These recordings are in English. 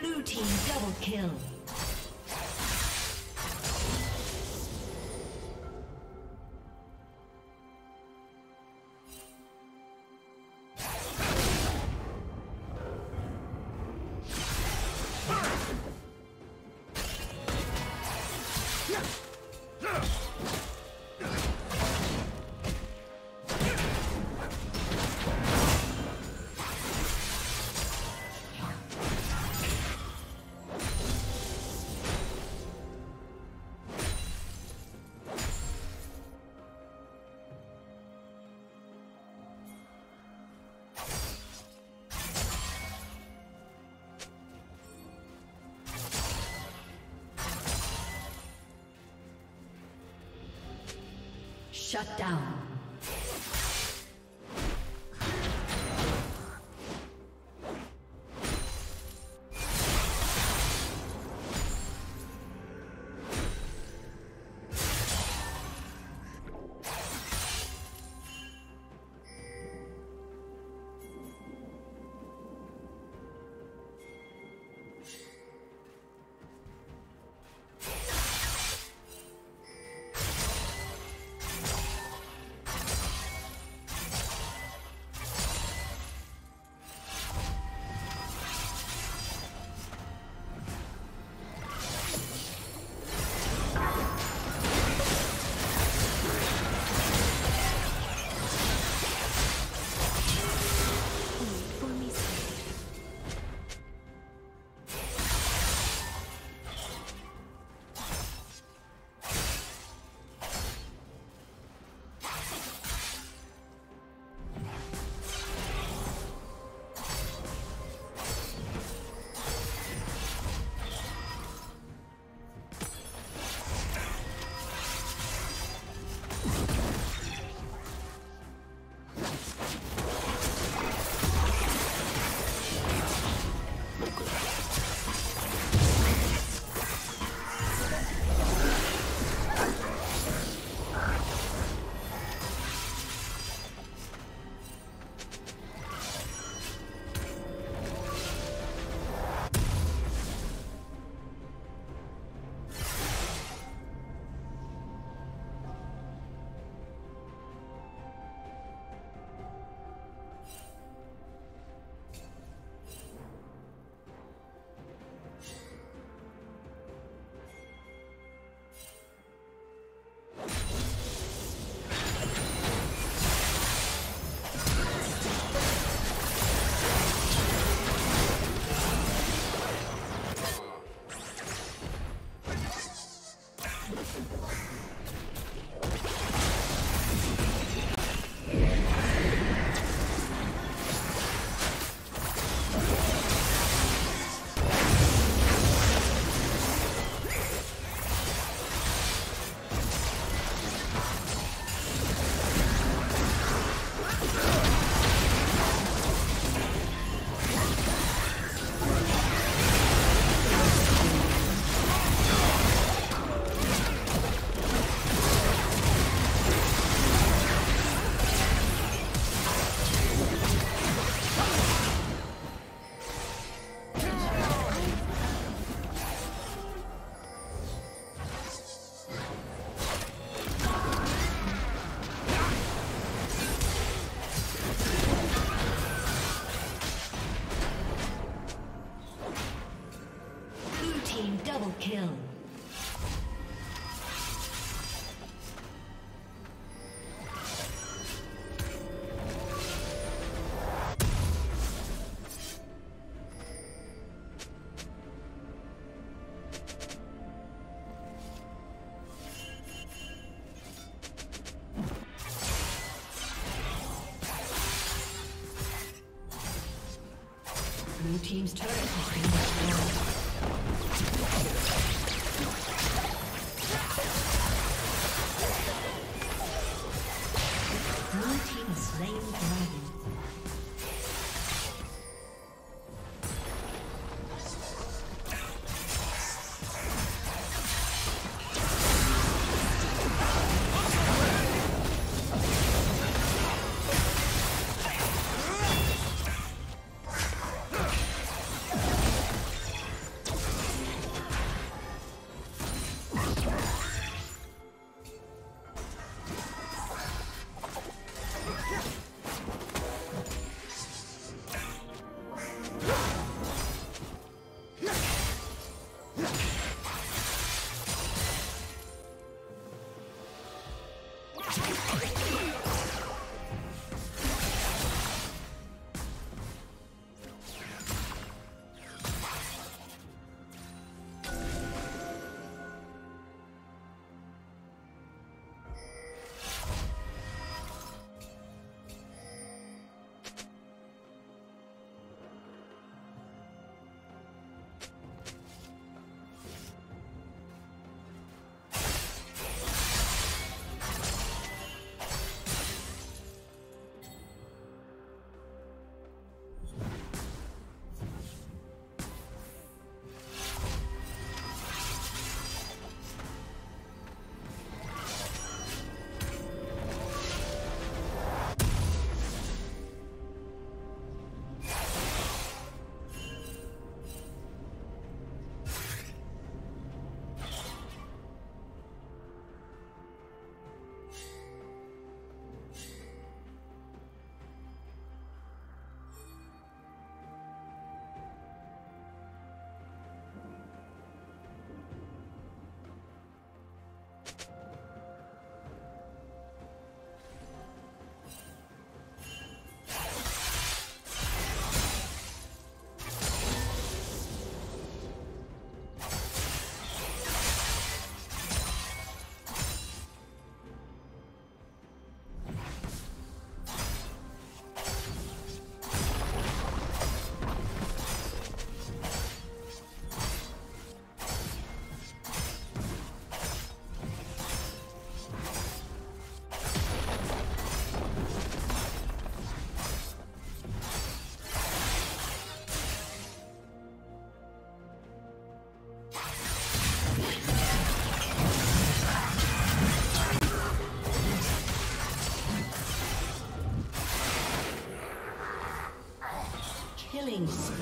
Blue team double kill. Shut down. Kill. Blue team's turret has been destroyed. killing spree.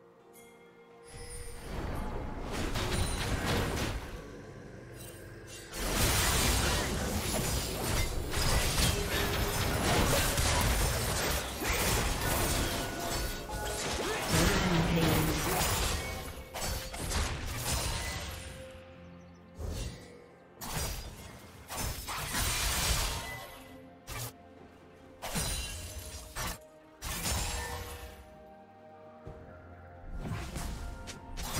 Blue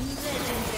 Triple kill.